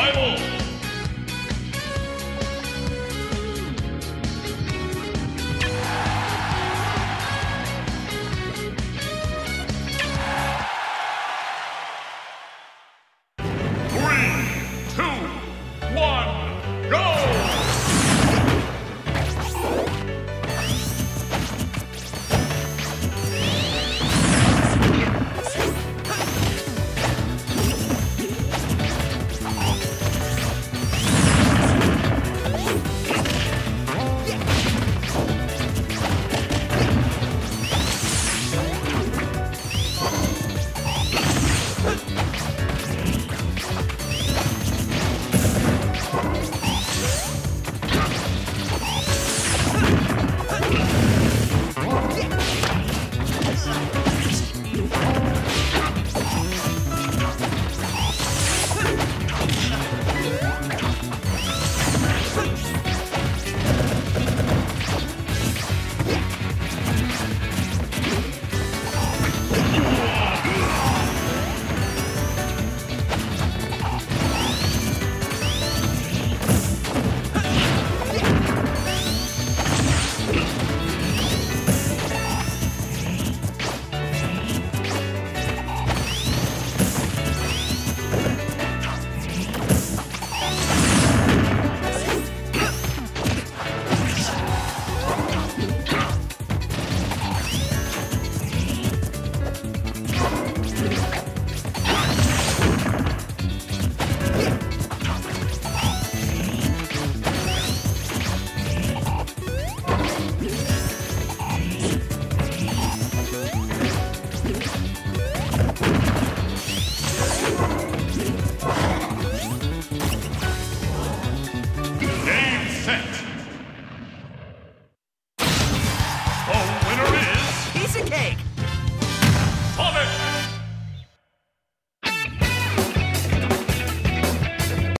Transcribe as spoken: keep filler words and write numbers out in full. Bible.